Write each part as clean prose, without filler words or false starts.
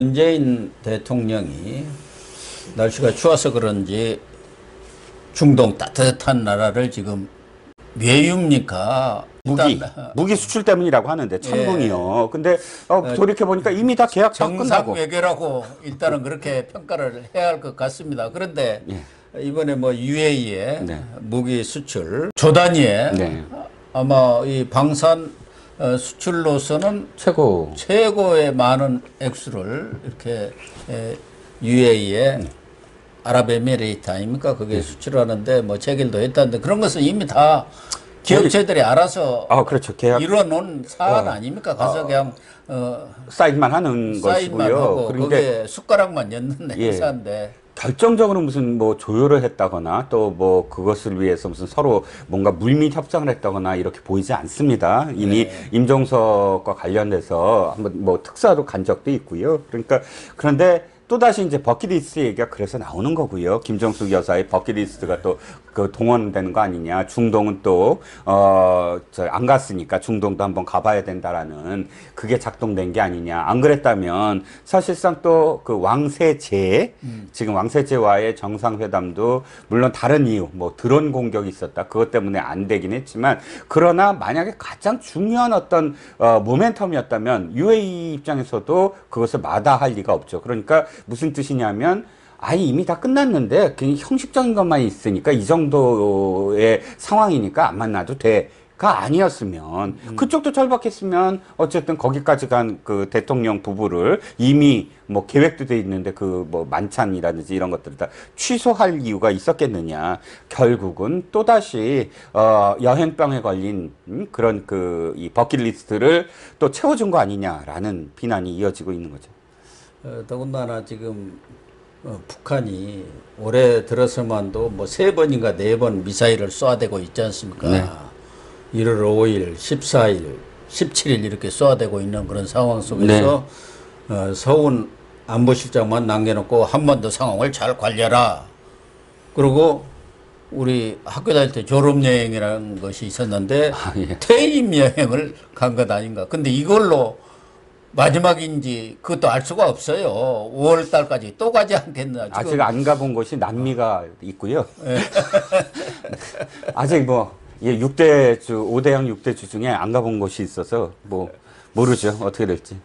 문재인 대통령이 날씨가 추워서 그런지 중동 따뜻한 나라를 지금 외유입니까? 무기 수출 때문이라고 하는데 참봉이요. 예. 근데 돌이켜보니까 이미 다 계약 다 끝나고. 정상 외교라고 일단은 그렇게 평가를 해야 할 것 같습니다. 그런데 예. 이번에 UAE의 네. 무기 수출 조단위에 네. 아마 이 방산 수출로서는 최고의 많은 액수를 이렇게 UAE에 아랍에미레이트 아닙니까? 그게 네. 수출하는데 체결도 했다는데 그런 것은 이미 다 기업체들이 알아서 그렇죠. 이뤄놓은 사안 아닙니까? 가서 그냥 사인만 하는 사인만 것이고요. 그런데 숟가락만 엿는 행사인데. 예. 결정적으로 무슨 조율을 했다거나 또 그것을 위해서 무슨 서로 뭔가 물밑 협상을 했다거나 이렇게 보이지 않습니다. 이미 네. 임종석과 관련돼서 한번 특사로 간 적도 있고요. 그러니까 그런데 또다시 이제 버킷리스트 얘기가 그래서 나오는 거고요. 김정숙 여사의 버킷리스트가 또 그 동원되는 거 아니냐. 중동은 또 안 갔으니까 중동도 한번 가봐야 된다라는 그게 작동된 게 아니냐. 안 그랬다면 사실상 또 그 왕세제 지금 왕세제와의 정상회담도 물론 다른 이유 드론 공격이 있었다. 그것 때문에 안 되긴 했지만 그러나 만약에 가장 중요한 어떤 모멘텀이었다면 UAE 입장에서도 그것을 마다할 리가 없죠. 그러니까 무슨 뜻이냐면 이미 다 끝났는데 그냥 형식적인 것만 있으니까 이 정도의 상황이니까 안 만나도 돼가 아니었으면 그쪽도 절박했으면 어쨌든 거기까지 간 그 대통령 부부를 이미 계획도 돼 있는데 만찬이라든지 이런 것들을 다 취소할 이유가 있었겠느냐. 결국은 또다시 여행병에 걸린 그런 이 버킷리스트를 또 채워준 거 아니냐라는 비난이 이어지고 있는 거죠. 더군다나 지금 북한이 올해 들어서만도 3번인가 4번 미사일을 쏘아대고 있지 않습니까? 네. 1월 5일, 14일, 17일 이렇게 쏘아대고 있는 그런 상황 속에서 네. 서훈 안보실장만 남겨놓고 한반도 상황을 잘 관리하라. 그리고 우리 학교 다닐 때 졸업여행이라는 것이 있었는데 예. 퇴임 여행을 간 것 아닌가. 근데 이걸로 마지막인지 그것도 알 수가 없어요. 5월 달까지 또 가지 않겠나. 아직 안 가본 곳이 남미가 있고요. 네. 아직 5대양 6대주 중에 안 가본 곳이 있어서 모르죠. 어떻게 될지.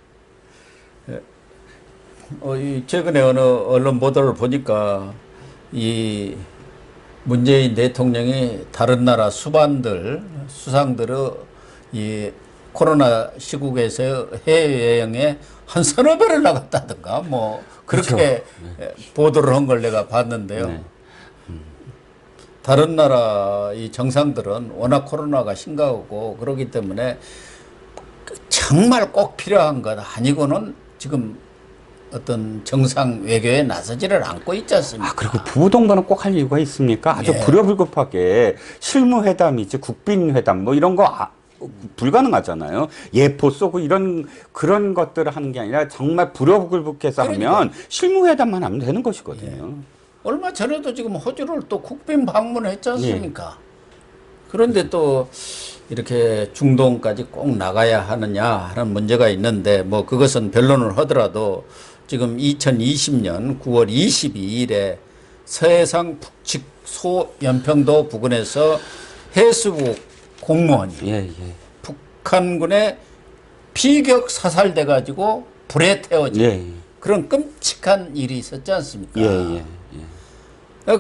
최근에 어느 언론 보도를 보니까 이 문재인 대통령이 다른 나라 수상들의 이 코로나 시국에서 해외여행에 한 서너 배를 나갔다든가 그렇게 네. 보도를 한 걸 내가 봤는데요. 네. 다른 나라 이 정상들은 워낙 코로나가 심각하고 그렇기 때문에 정말 꼭 필요한 것 아니고는 지금 어떤 정상 외교에 나서지를 않고 있지 않습니까? 그리고 부부동반은 꼭 할 이유가 있습니까? 아주 예. 불효불급하게 실무회담이지 국빈회담 이런 거 불가능하잖아요. 예포 쏘고 그런 것들을 하는 게 아니라 정말 불효불급해서 하면 실무회담만 하면 되는 것이거든요. 예. 얼마 전에도 지금 호주를 또 국빈 방문했지 않습니까? 예. 그런데 또 이렇게 중동까지 꼭 나가야 하느냐 하는 문제가 있는데 그것은 변론을 하더라도 지금 2020년 9월 22일에 서해상 북측 소연평도 부근에서 해수부 공무원이 북한군의 피격 사살돼 가지고 불에 태워진 그런 끔찍한 일이 있었지 않습니까?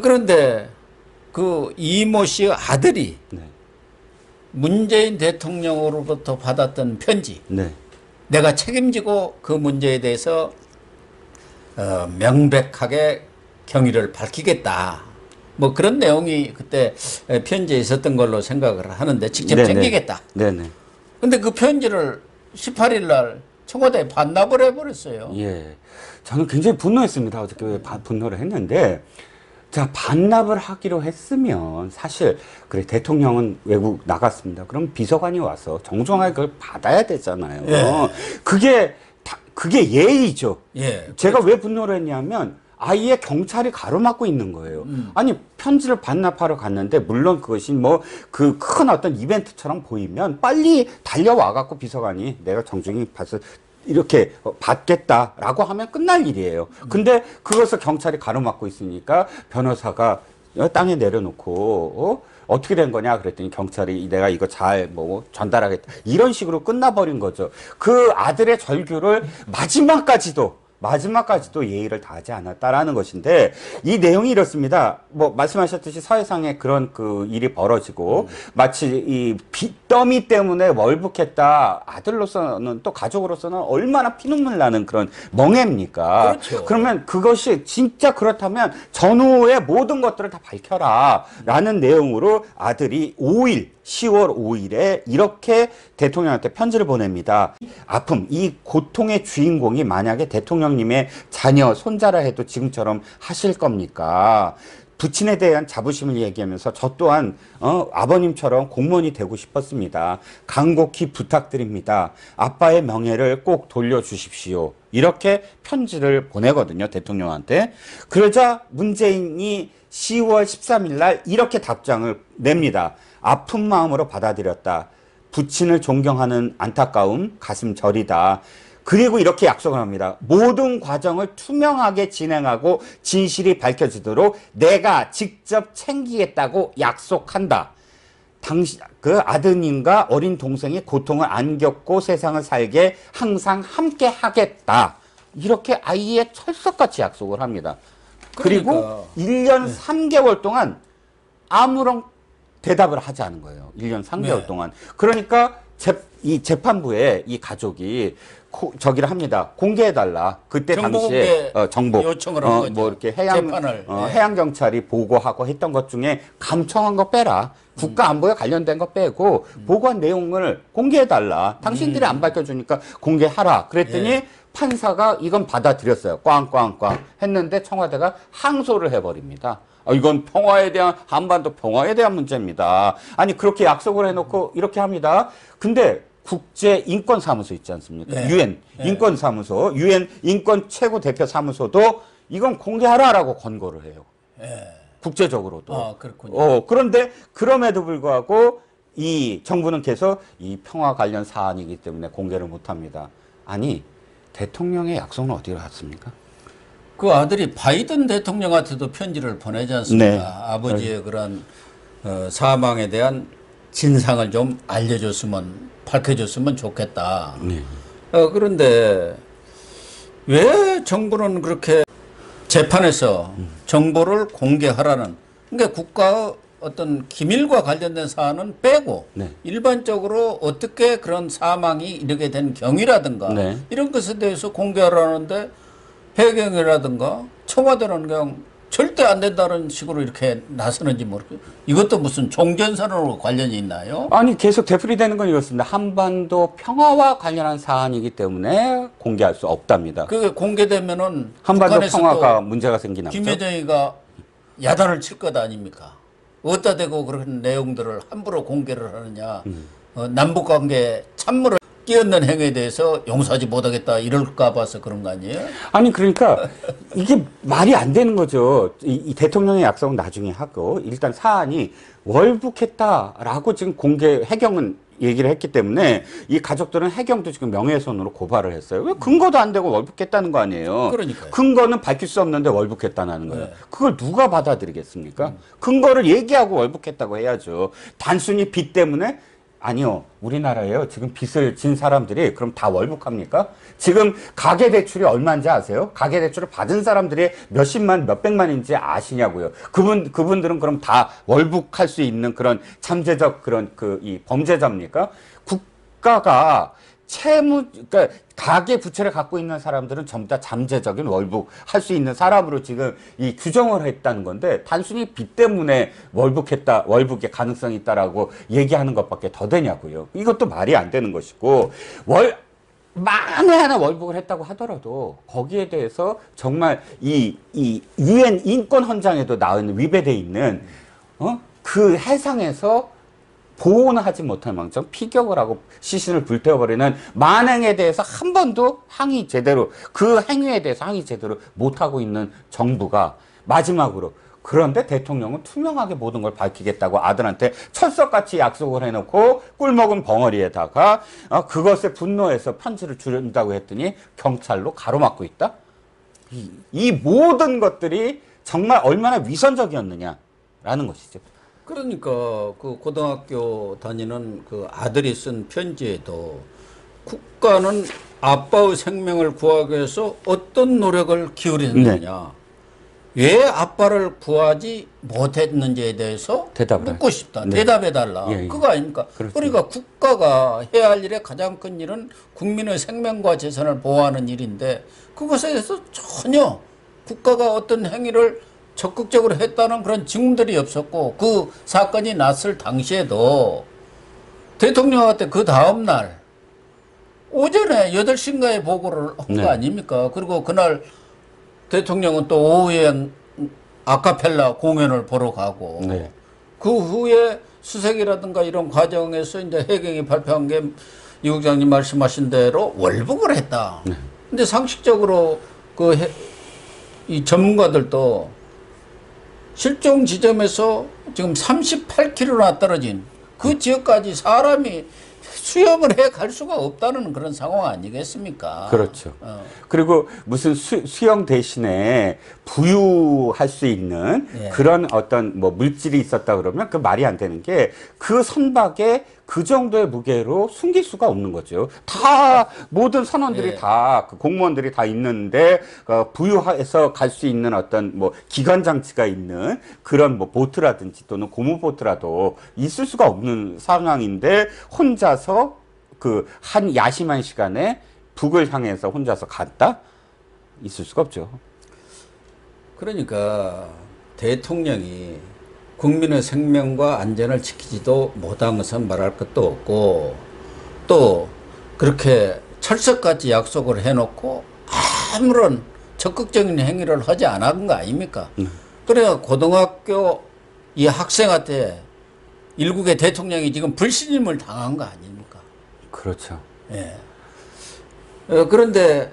그런데 그 이모 씨의 아들이 네. 문재인 대통령으로부터 받았던 편지 네. 내가 책임지고 그 문제에 대해서 명백하게 경위를 밝히겠다. 그런 내용이 그때 편지에 있었던 걸로 생각을 하는데 직접 네네. 챙기겠다. 네네. 근데 그 편지를 18일 날 청와대에 반납을 해버렸어요. 예. 저는 굉장히 분노했습니다. 어저께 분노를 했는데. 자, 반납을 하기로 했으면 사실 대통령은 외국 나갔습니다. 그럼 비서관이 와서 정중하게 그걸 받아야 되잖아요. 예. 그게 예의죠. 예. 제가 그렇죠. 왜 분노를 했냐면 아예 경찰이 가로막고 있는 거예요. 아니 편지를 반납하러 갔는데 물론 그것이 그 큰 어떤 이벤트처럼 보이면 빨리 달려와 갖고 비서관이 내가 정중히 봐서 이렇게 받겠다라고 하면 끝날 일이에요. 근데 그것을 경찰이 가로막고 있으니까 변호사가 땅에 내려놓고 어떻게 된 거냐 그랬더니 경찰이 내가 이거 잘 뭐 전달하겠다 이런 식으로 끝나버린 거죠. 그 아들의 절규를 마지막까지도 예의를 다하지 않았다라는 것인데, 이 내용이 이렇습니다. 뭐 말씀하셨듯이 사회상에 그런 그 일이 벌어지고 마치 이 빚더미 때문에 월북했다, 아들로서는 또 가족으로서는 얼마나 피눈물 나는 그런 멍해입니까? 그렇죠. 그러면 그것이 진짜 그렇다면 전후의 모든 것들을 다 밝혀라라는 내용으로 아들이 10월 5일에 이렇게 대통령한테 편지를 보냅니다. 아픔, 이 고통의 주인공이 만약에 대통령님의 자녀, 손자라 해도 지금처럼 하실 겁니까? 부친에 대한 자부심을 얘기하면서 저 또한 아버님처럼 공무원이 되고 싶었습니다. 간곡히 부탁드립니다. 아빠의 명예를 꼭 돌려주십시오. 이렇게 편지를 보내거든요, 대통령한테. 그러자 문재인이 10월 13일 날 이렇게 답장을 냅니다. 아픈 마음으로 받아들였다. 부친을 존경하는 안타까움, 가슴 저리다. 그리고 이렇게 약속을 합니다. 모든 과정을 투명하게 진행하고 진실이 밝혀지도록 내가 직접 챙기겠다고 약속한다. 당신, 그 아드님과 어린 동생이 고통을 안 겪고 세상을 살게 항상 함께 하겠다. 이렇게 아이의 철석같이 약속을 합니다. 그리고 1년 3개월 동안 아무런 대답을 하지 않은 거예요. 1년 3개월 동안. 그러니까 이 재판부에 이 가족이 저기를 합니다. 공개해달라. 그때 당시에 정보 요청을 한 거죠. 뭐 이렇게 해양 경찰이 보고하고 했던 것 중에 감청한 거 빼라. 국가 안보에 관련된 거 빼고 보고한 내용을 공개해달라. 당신들이 안 밝혀주니까 공개하라. 그랬더니 판사가 이건 받아들였어요. 꽝꽝꽝 했는데 청와대가 항소를 해버립니다. 이건 한반도 평화에 대한 문제입니다. 아니 그렇게 약속을 해놓고 이렇게 합니다. 근데 국제인권사무소 있지 않습니까? 유엔 인권사무소, 유엔 인권 최고 대표 사무소도 이건 공개하라라고 권고를 해요. 국제적으로도. 그렇군요. 그런데 그럼에도 불구하고 이 정부는 계속 이 평화 관련 사안이기 때문에 공개를 못합니다. 아니 대통령의 약속은 어디로 갔습니까? 그 아들이 바이든 대통령한테도 편지를 보내지 않습니까? 네. 아버지의 그런 사망에 대한 진상을 좀 밝혀줬으면 좋겠다. 네. 그런데 왜 정부는 그렇게 재판에서 정보를 공개하라는, 그러니까 국가의 어떤 기밀과 관련된 사안은 빼고 일반적으로 어떻게 그런 사망이 이르게 된 경위라든가 이런 것에 대해서 공개하라는데 배경이라든가 청와대는 그냥 절대 안 된다는 식으로 이렇게 나서는지 모르겠어요. 이것도 무슨 종전선언으로 관련이 있나요? 아니 계속 되풀이되는 건 이렇습니다. 한반도 평화와 관련한 사안이기 때문에 공개할 수 없답니다. 그게 공개되면은 한반도 평화가 문제가 생기나 보죠. 김여정이가 야단을 칠 것 아닙니까? 어디다 대고 그런 내용들을 함부로 공개를 하느냐. 남북관계 찬물을 끼얹는 행위에 대해서 용서하지 못하겠다 이럴까 봐서 그런 거 아니에요? 아니 그러니까 이게 말이 안 되는 거죠. 이 대통령의 약속은 나중에 하고 일단 사안이 월북했다라고 지금 공개 해경은 얘기를 했기 때문에 이 가족들은 해경도 지금 명예훼손으로 고발을 했어요. 왜 근거도 안 되고 월북했다는 거 아니에요. 그러니까요. 근거는 밝힐 수 없는데 월북했다는 거예요. 그걸 누가 받아들이겠습니까? 근거를 얘기하고 월북했다고 해야죠. 단순히 빚 때문에 아니요. 우리나라에요. 지금 빚을 진 사람들이 그럼 다 월북합니까? 지금 가계대출이 얼마인지 아세요? 가계대출을 받은 사람들이 몇십만, 몇백만인지 아시냐고요. 그분들은 그럼 다 월북할 수 있는 그런 잠재적 그런 이 범죄자입니까? 국가가 그러니까 가계 부채를 갖고 있는 사람들은 전부 다 잠재적인 월북할 수 있는 사람으로 지금 이 규정을 했다는 건데 단순히 빚 때문에 월북의 가능성이 있다라고 얘기하는 것밖에 더 되냐고요. 이것도 말이 안 되는 것이고 만에 하나 월북을 했다고 하더라도 거기에 대해서 정말 이 유엔 인권 헌장에도 위배돼 있는 그 해상에서 보호는 하지 못할 망정 피격을 하고 시신을 불태워버리는 만행에 대해서 한 번도 그 행위에 대해서 항의 제대로 못하고 있는 정부가 마지막으로 그런데 대통령은 투명하게 모든 걸 밝히겠다고 아들한테 철석같이 약속을 해놓고 꿀먹은 벙어리에다가 그것에 분노해서 편지를 준다고 했더니 경찰로 가로막고 있다? 이 모든 것들이 정말 얼마나 위선적이었느냐라는 것이죠. 그러니까 그 고등학교 다니는 그 아들이 쓴 편지에도 국가는 아빠의 생명을 구하기 위해서 어떤 노력을 기울이느냐, 네. 왜 아빠를 구하지 못했는지에 대해서 묻고 싶다. 네. 대답해달라. 예, 예. 그거 아닙니까? 그렇습니다. 그러니까 국가가 해야 할 일의 가장 큰 일은 국민의 생명과 재산을 보호하는 일인데 그것에 대해서 전혀 국가가 어떤 행위를 적극적으로 했다는 그런 증언들이 없었고 그 사건이 났을 당시에도 대통령한테 그 다음 날 오전에 8시인가에 보고를 한 거 네. 아닙니까? 그리고 그날 대통령은 또 오후에 아카펠라 공연을 보러 가고 네. 그 후에 수색이라든가 이런 과정에서 이제 해경이 발표한 게 이 국장님 말씀하신 대로 월북을 했다. 네. 근데 상식적으로 그 이 전문가들도 실종 지점에서 지금 38km나 떨어진 그 지역까지 사람이 수염을 해 갈 수가 없다는 그런 상황 아니겠습니까? 그렇죠. 그리고 무슨 수영 대신에 부유할 수 있는 예. 그런 어떤 뭐 물질이 있었다 그러면 그 말이 안 되는 게 그 선박에 그 정도의 무게로 숨길 수가 없는 거죠. 다 모든 선원들이 예. 다 그 공무원들이 다 있는데 부유해서 갈 수 있는 어떤 뭐 기관 장치가 있는 그런 뭐 보트라든지 또는 고무 보트라도 있을 수가 없는 상황인데 혼자서 그 한 야심한 시간에 북을 향해서 혼자서 갔다? 있을 수가 없죠. 그러니까 대통령이 국민의 생명과 안전을 지키지도 못한 것은 말할 것도 없고 또 그렇게 철석같이 약속을 해놓고 아무런 적극적인 행위를 하지 않은 거 아닙니까? 그래야 고등학교 이 학생한테 일국의 대통령이 지금 불신임을 당한 거 아닙니까? 그렇죠. 예. 그런데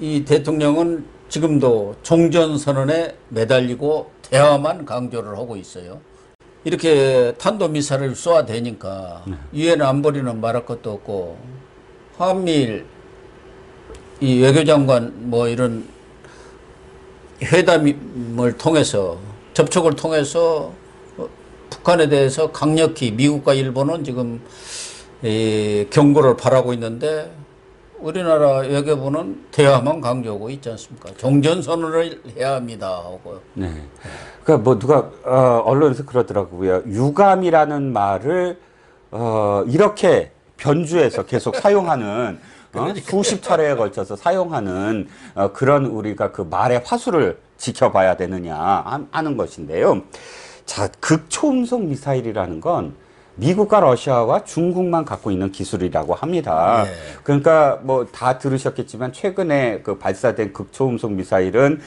이 대통령은 지금도 종전선언에 매달리고 대화만 강조를 하고 있어요. 이렇게 탄도미사를 쏘아대니까 유엔 네. 안보리는 말할 것도 없고 한미일 이 외교장관 뭐 이런 회담을 통해서 접촉을 통해서 북한에 대해서 강력히 미국과 일본은 지금 이 경고를 바라고 있는데 우리나라 외교부는 대화만 강조하고 있지 않습니까? 종전선언을 해야 합니다 하고요. 네. 그러니까 뭐 누가 언론에서 그러더라고요. 유감이라는 말을 이렇게 변주해서 계속 사용하는 수십 차례에 걸쳐서 사용하는 그런 우리가 그 말의 화수를 지켜봐야 되느냐 하는 것인데요. 자, 극초음속 미사일이라는 건 미국과 러시아와 중국만 갖고 있는 기술이라고 합니다. 네. 그러니까 뭐 다 들으셨겠지만 최근에 그 발사된 극초음속 미사일은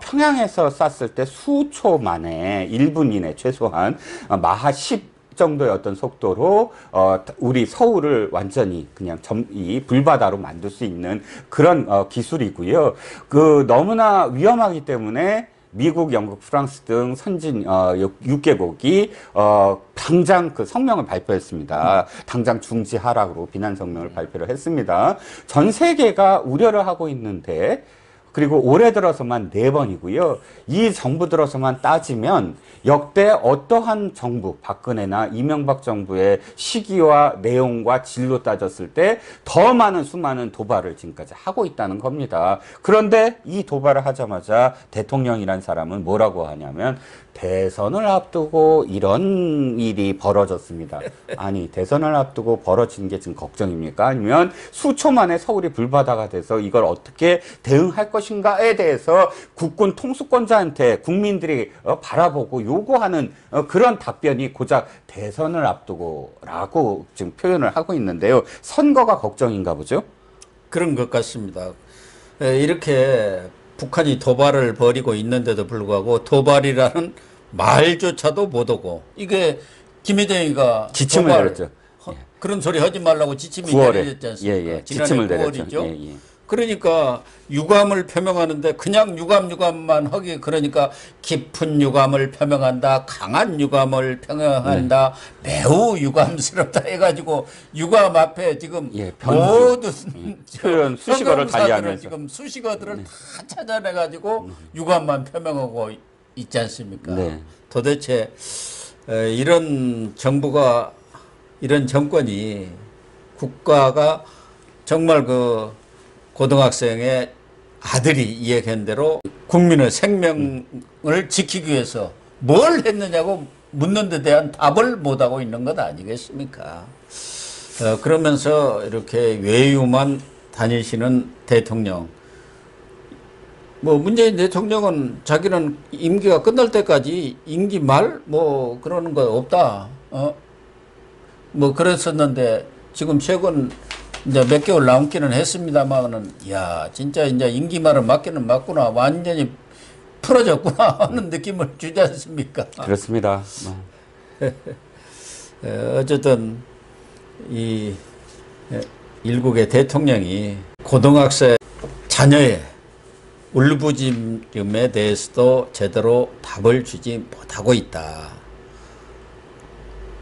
평양에서 쐈을 때 수초 만에 1분 이내 최소한 마하 10 정도의 어떤 속도로 우리 서울을 완전히 그냥 이 불바다로 만들 수 있는 그런 기술이고요. 그 너무나 위험하기 때문에 미국, 영국, 프랑스 등 선진 6개국이 당장 그 성명을 발표했습니다. 당장 중지하라고 비난 성명을 발표를 했습니다. 전 세계가 우려를 하고 있는데 그리고 올해 들어서만 4번이고요. 이 정부 들어서만 따지면 역대 어떠한 정부, 박근혜나 이명박 정부의 시기와 내용과 질로 따졌을 때 더 많은 수많은 도발을 지금까지 하고 있다는 겁니다. 그런데 이 도발을 하자마자 대통령이란 사람은 뭐라고 하냐면 대선을 앞두고 이런 일이 벌어졌습니다. 아니, 대선을 앞두고 벌어진 게 지금 걱정입니까? 아니면 수초 만에 서울이 불바다가 돼서 이걸 어떻게 대응할 것인가에 대해서 국군 통수권자한테 국민들이 바라보고 요구하는 그런 답변이 고작 대선을 앞두고 라고 지금 표현을 하고 있는데요. 선거가 걱정인가 보죠? 그런 것 같습니다. 이렇게 북한이 도발을 벌이고 있는데도 불구하고 도발이라는 말조차도 못 오고 이게 김여정이가 지침을 내렸죠. 그런 소리 하지 말라고 지침이 내렸지 않습니까? 예, 예. 지난해 지침을 9월이죠. 내렸죠. 예, 예. 그러니까 유감을 표명하는데 그냥 유감만 하기, 그러니까 깊은 유감을 표명한다, 강한 유감을 표명한다, 매우 유감스럽다 해가지고 유감 앞에 지금 모든 수식어를 달리하면서 지금 수식어들을 다 찾아내가지고 유감만 표명하고 있지 않습니까? 네. 도대체 이런 정부가, 이런 정권이, 국가가 정말 그 고등학생의 아들이 이야기한 대로 국민의 생명을 지키기 위해서 뭘 했느냐고 묻는 데 대한 답을 못하고 있는 것 아니겠습니까? 그러면서 이렇게 외유만 다니시는 대통령, 뭐 문재인 대통령은 자기는 임기가 끝날 때까지 임기 말 뭐 그러는 거 없다, 뭐 그랬었는데 지금 최근 이제 몇 개월 남기는 했습니다만은, 야 진짜 이제 임기 말은 맞기는 맞구나, 완전히 풀어졌구나 하는 느낌을 주지 않습니까? 그렇습니다. 어쨌든 이 일국의 대통령이 고등학생 자녀의 울부짖음에 대해서도 제대로 답을 주지 못하고 있다.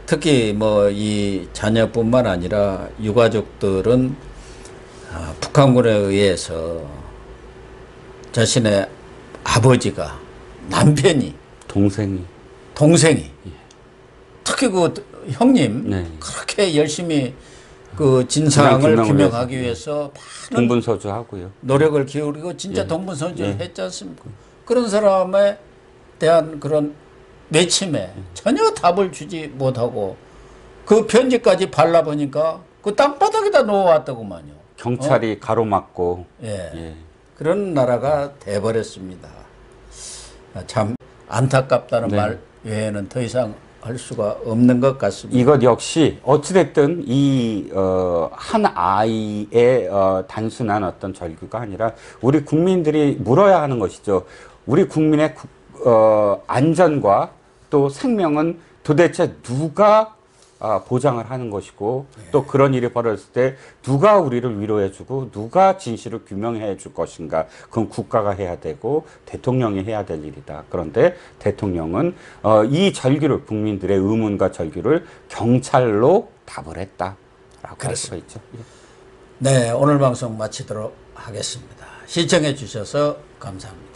특히 뭐 이 자녀뿐만 아니라 유가족들은 북한군에 의해서 자신의 아버지가, 남편이, 동생이 특히 그 형님, 그렇게 열심히 그 진상을 규명하기 위해서 많은 동분서주하고요, 노력을 기울이고 진짜 동분서주 했지 않습니까? 그런 사람에 대한 그런 외침에 전혀 답을 주지 못하고 그 편지까지 발라보니까 그 땅바닥에다 놓아왔다구만요. 경찰이 가로막고 그런 나라가 돼버렸습니다. 참 안타깝다는 말 외에는 더 이상 할 수가 없는 것 같습니다. 이것 역시 어찌됐든 이 한 아이의 단순한 어떤 절규가 아니라 우리 국민들이 물어야 하는 것이죠. 우리 국민의 안전과 또 생명은 도대체 누가 보장을 하는 것이고, 또 그런 일이 벌어졌을 때 누가 우리를 위로해주고 누가 진실을 규명해줄 것인가. 그건 국가가 해야 되고 대통령이 해야 될 일이다. 그런데 대통령은 이 절규를, 국민들의 의문과 절규를 경찰로 답을 했다라고 할 수가 있죠. 네, 오늘 방송 마치도록 하겠습니다. 시청해 주셔서 감사합니다.